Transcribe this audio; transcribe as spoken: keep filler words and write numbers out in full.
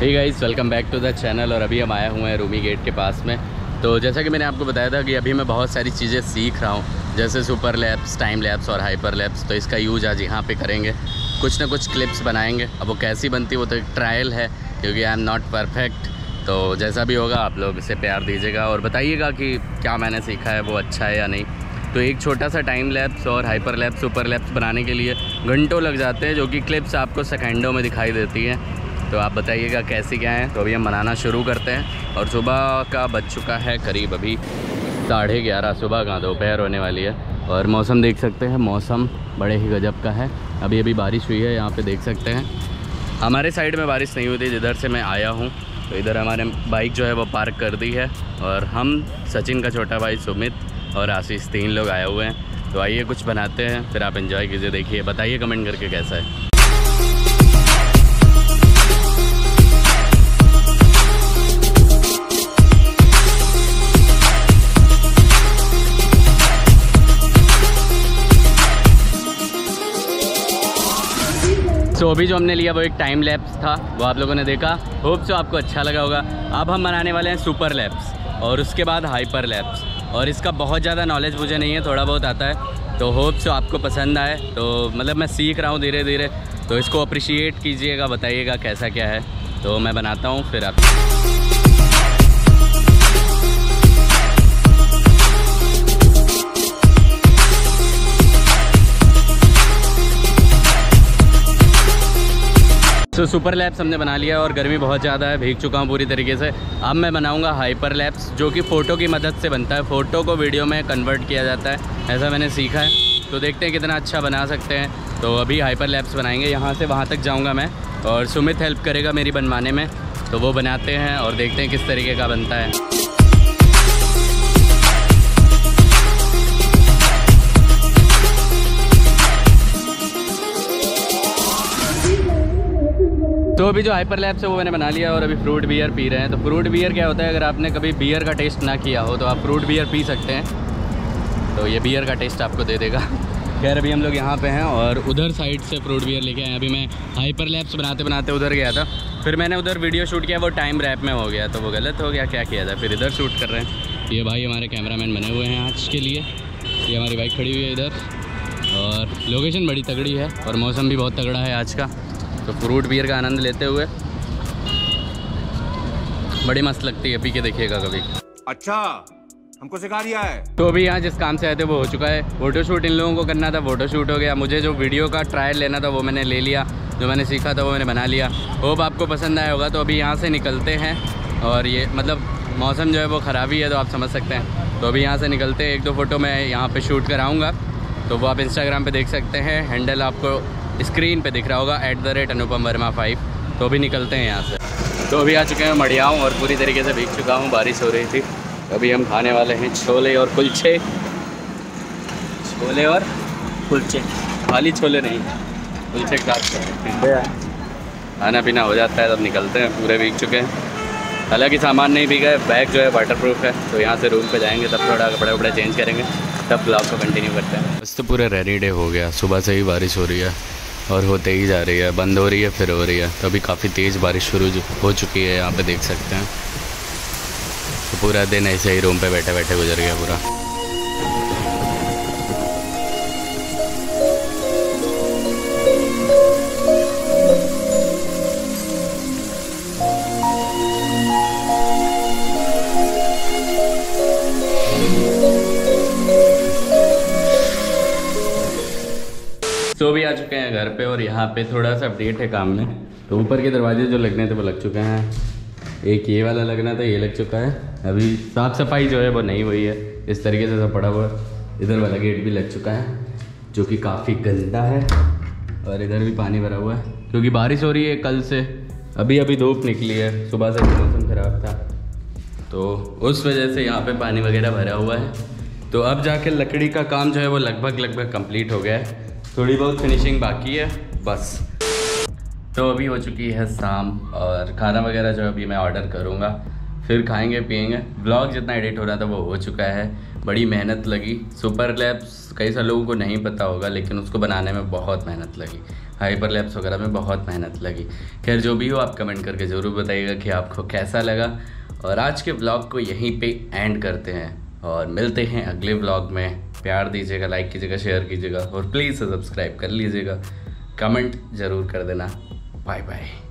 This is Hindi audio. Hey guys, welcome back to the channel. और अभी हम आए हुए हैं रूमी गेट के पास में। तो जैसा कि मैंने आपको बताया था कि अभी मैं बहुत सारी चीज़ें सीख रहा हूँ, जैसे सुपर लैप्स, टाइम लैप्स और हाइपर लैप्स। तो इसका यूज आज यहाँ पे करेंगे, कुछ ना कुछ क्लिप्स बनाएंगे। अब वो कैसी बनती है वो तो एक ट्रायल है, क्योंकि आई एम नॉट परफेक्ट। तो जैसा भी होगा आप लोग इसे प्यार दीजिएगा और बताइएगा कि क्या मैंने सीखा है वो अच्छा है या नहीं। तो एक छोटा सा टाइम लैप्स और हाइपर लैप्स, सुपर लैप्स बनाने के लिए घंटों लग जाते हैं, जो कि क्लिप्स आपको सेकेंडों में दिखाई देती हैं। तो आप बताइएगा कैसी क्या है। तो अभी हम बनाना शुरू करते हैं। और सुबह का बज चुका है करीब अभी साढ़े ग्यारह, सुबह कहाँ दोपहर होने वाली है। और मौसम देख सकते हैं, मौसम बड़े ही गजब का है। अभी अभी बारिश हुई है यहाँ पे, देख सकते हैं। हमारे साइड में बारिश नहीं हुई थी जिधर से मैं आया हूँ। तो इधर हमारे बाइक जो है वो पार्क कर दी है, और हम, सचिन का छोटा भाई सुमित और आशीष, तीन लोग आए हुए हैं। तो आइए कुछ बनाते हैं, फिर आप एंजॉय कीजिए। देखिए, बताइए कमेंट करके कैसा है। तो so, अभी जो हमने लिया वो एक टाइम लैप्स था, वो आप लोगों ने देखा। होप सो आपको अच्छा लगा होगा। अब हम बनाने वाले हैं सुपर लैप्स और उसके बाद हाइपर लैप्स। और इसका बहुत ज़्यादा नॉलेज मुझे नहीं है, थोड़ा बहुत आता है। तो होप सो आपको पसंद आए। तो मतलब मैं सीख रहा हूँ धीरे धीरे, तो इसको अप्रिशिएट कीजिएगा, बताइएगा कैसा क्या है। तो मैं बनाता हूँ फिर आप। तो सुपर लैप्स हमने बना लिया और गर्मी बहुत ज़्यादा है, भीग चुका हूँ पूरी तरीके से। अब मैं बनाऊँगा हाइपर लैप्स, जो कि फ़ोटो की मदद से बनता है। फ़ोटो को वीडियो में कन्वर्ट किया जाता है, ऐसा मैंने सीखा है। तो देखते हैं कितना अच्छा बना सकते हैं। तो अभी हाइपर लैप्स बनाएंगे, यहाँ से वहाँ तक जाऊँगा मैं, और सुमित हेल्प करेगा मेरी बनवाने में। तो वो बनाते हैं और देखते हैं किस तरीके का बनता है। तो अभी जो हाइपर लैप्स है वो मैंने बना लिया, और अभी फ्रूट बियर पी रहे हैं। तो फ्रूट बियर क्या होता है, अगर आपने कभी बियर का टेस्ट ना किया हो तो आप फ्रूट बियर पी सकते हैं। तो ये बियर का टेस्ट आपको दे देगा। खैर, अभी हम लोग यहाँ पे हैं और उधर साइड से फ्रूट बियर लेके आए। अभी मैं हाइपर लैप्स बनाते बनाते उधर गया था, फिर मैंने उधर वीडियो शूट किया, वो टाइम रैप में हो गया, तो वो गलत हो गया, क्या किया जाए। फिर इधर शूट कर रहे हैं। ये भाई हमारे कैमरामैन बने हुए हैं आज के लिए। ये हमारी बाइक खड़ी हुई है इधर, और लोकेशन बड़ी तगड़ी है और मौसम भी बहुत तगड़ा है आज का। तो फ्रूट बियर का आनंद लेते हुए, बड़ी मस्त लगती है, पी के देखिएगा कभी। अच्छा, हमको सिखा दिया है। तो अभी यहाँ जिस काम से आए थे वो हो चुका है। फोटो शूट इन लोगों को करना था, फोटो शूट हो गया। मुझे जो वीडियो का ट्रायल लेना था वो मैंने ले लिया, जो मैंने सीखा था वो मैंने बना लिया। होप आपको पसंद आया होगा। तो अभी यहाँ से निकलते हैं, और ये मतलब मौसम जो है वो ख़राबी है, तो आप समझ सकते हैं। तो अभी यहाँ से निकलते हैं, एक दो फोटो मैं यहाँ पर शूट कराऊँगा, तो वो आप इंस्टाग्राम पर देख सकते हैं। हैंडल आपको स्क्रीन पे दिख रहा होगा, at the rate Anupam Verma five. तो अभी निकलते हैं यहाँ से। तो अभी आ चुके हैं मड़ियाऊँ, और पूरी तरीके से भीग चुका हूँ, बारिश हो रही थी। अभी हम खाने वाले हैं छोले और कुलचे। छोले और कुलचे, खाली छोले नहीं, कुलचे खाते। खाना पीना हो जाता है तब निकलते हैं। पूरे भीग चुके हैं, हालांकि सामान नहीं भीगा है, बैग जो है वाटरप्रूफ है। तो यहाँ से रूम पे जाएंगे, तब थोड़ा कपड़े वपड़े चेंज करेंगे, तब ब्लॉग को कंटिन्यू करते हैं। बस तो पूरा रेनी डे हो गया, सुबह से ही बारिश हो रही है और होते ही जा रही है, बंद हो रही है फिर हो रही है। तो अभी काफ़ी तेज़ बारिश शुरू हो चुकी है, यहाँ पे देख सकते हैं। तो पूरा दिन ऐसे ही रूम पे बैठे बैठे गुजर गया पूरा। तो भी आ चुके हैं घर पे, और यहाँ पे थोड़ा सा अपडेट है काम में। तो ऊपर के दरवाजे जो लगने थे वो लग चुके हैं, एक ये वाला लगना था ये लग चुका है। अभी साफ़ सफाई जो है वो नहीं हुई है, इस तरीके से सब पड़ा हुआ। इधर वाला गेट भी लग चुका है, जो कि काफ़ी गंदा है, और इधर भी पानी भरा हुआ है क्योंकि बारिश हो रही है कल से। अभी अभी धूप निकली है, सुबह से मौसम ख़राब था, तो उस वजह से यहाँ पर पानी वगैरह भरा हुआ है। तो अब जाके लकड़ी का काम जो है वो लगभग लगभग कंप्लीट हो गया है, थोड़ी बहुत फिनिशिंग बाकी है बस। तो अभी हो चुकी है शाम, और खाना वगैरह जो अभी मैं ऑर्डर करूँगा फिर खाएंगे पिएंगे। ब्लॉग जितना एडिट हो रहा था वो हो चुका है, बड़ी मेहनत लगी। सुपरलैप्स कई सारे लोगों को नहीं पता होगा, लेकिन उसको बनाने में बहुत मेहनत लगी। हाइपरलैप्स वगैरह में बहुत मेहनत लगी। खैर जो भी हो, आप कमेंट करके ज़रूर बताइएगा कि आपको कैसा लगा। और आज के ब्लॉग को यहीं पे एंड करते हैं और मिलते हैं अगले ब्लॉग में। प्यार दीजिएगा, लाइक कीजिएगा, शेयर कीजिएगा और प्लीज़ सब्सक्राइब कर लीजिएगा। कमेंट ज़रूर कर देना। Bye bye.